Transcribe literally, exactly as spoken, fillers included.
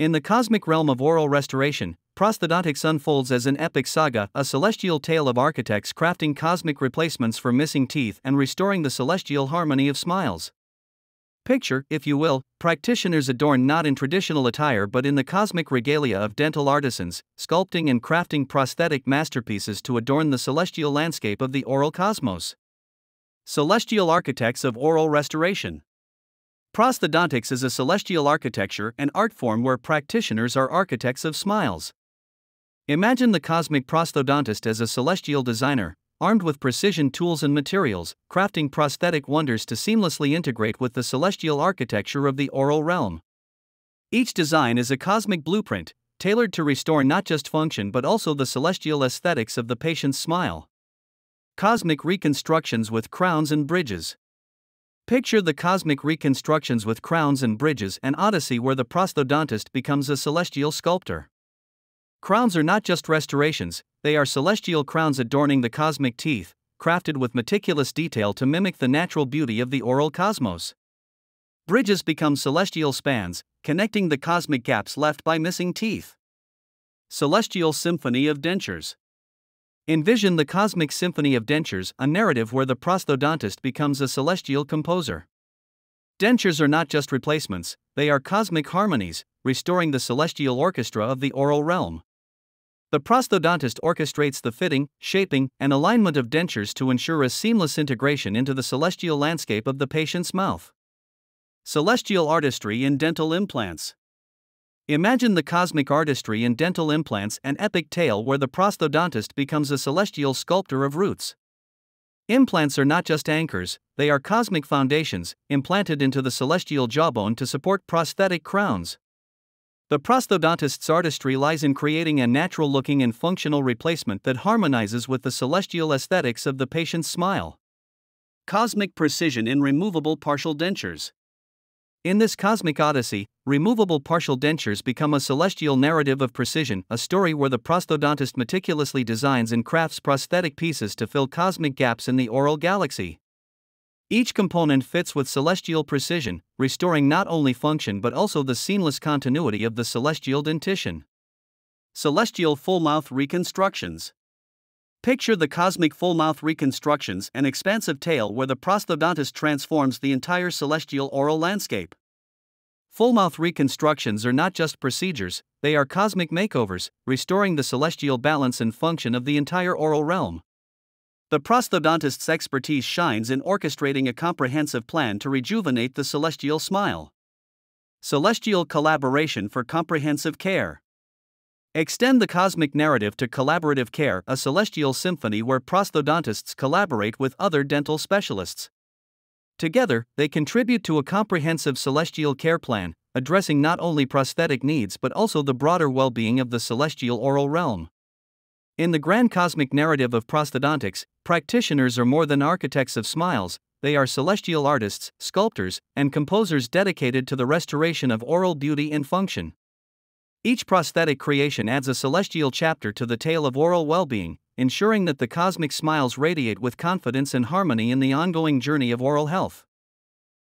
In the cosmic realm of oral restoration, prosthodontics unfolds as an epic saga, a celestial tale of architects crafting cosmic replacements for missing teeth and restoring the celestial harmony of smiles. Picture, if you will, practitioners adorned not in traditional attire but in the cosmic regalia of dental artisans, sculpting and crafting prosthetic masterpieces to adorn the celestial landscape of the oral cosmos. Celestial architects of oral restoration. Prosthodontics is a celestial architecture and art form where practitioners are architects of smiles. Imagine the cosmic prosthodontist as a celestial designer, armed with precision tools and materials, crafting prosthetic wonders to seamlessly integrate with the celestial architecture of the oral realm. Each design is a cosmic blueprint, tailored to restore not just function but also the celestial aesthetics of the patient's smile. Cosmic reconstructions with crowns and bridges. Picture the cosmic reconstructions with crowns and bridges, an odyssey where the prosthodontist becomes a celestial sculptor. Crowns are not just restorations, they are celestial crowns adorning the cosmic teeth, crafted with meticulous detail to mimic the natural beauty of the oral cosmos. Bridges become celestial spans, connecting the cosmic gaps left by missing teeth. Celestial symphony of dentures. Envision the Cosmic Symphony of Dentures, a narrative where the prosthodontist becomes a celestial composer. Dentures are not just replacements, they are cosmic harmonies, restoring the celestial orchestra of the oral realm. The prosthodontist orchestrates the fitting, shaping, and alignment of dentures to ensure a seamless integration into the celestial landscape of the patient's mouth. Celestial artistry in dental implants. Imagine the cosmic artistry in dental implants, an epic tale where the prosthodontist becomes a celestial sculptor of roots. Implants are not just anchors, they are cosmic foundations, implanted into the celestial jawbone to support prosthetic crowns. The prosthodontist's artistry lies in creating a natural-looking and functional replacement that harmonizes with the celestial aesthetics of the patient's smile. Cosmic precision in removable partial dentures. In this cosmic odyssey, removable partial dentures become a celestial narrative of precision, a story where the prosthodontist meticulously designs and crafts prosthetic pieces to fill cosmic gaps in the oral galaxy. Each component fits with celestial precision, restoring not only function but also the seamless continuity of the celestial dentition. Celestial full-mouth reconstructions. Picture the cosmic full-mouth reconstructions, an expansive tale where the prosthodontist transforms the entire celestial oral landscape. Full-mouth reconstructions are not just procedures, they are cosmic makeovers, restoring the celestial balance and function of the entire oral realm. The prosthodontist's expertise shines in orchestrating a comprehensive plan to rejuvenate the celestial smile. Celestial collaboration for comprehensive care. Extend the cosmic narrative to collaborative care, a celestial symphony where prosthodontists collaborate with other dental specialists. Together, they contribute to a comprehensive celestial care plan, addressing not only prosthetic needs but also the broader well-being of the celestial oral realm. In the grand cosmic narrative of prosthodontics, practitioners are more than architects of smiles, they are celestial artists, sculptors, and composers dedicated to the restoration of oral beauty and function. Each prosthetic creation adds a celestial chapter to the tale of oral well-being, ensuring that the cosmic smiles radiate with confidence and harmony in the ongoing journey of oral health.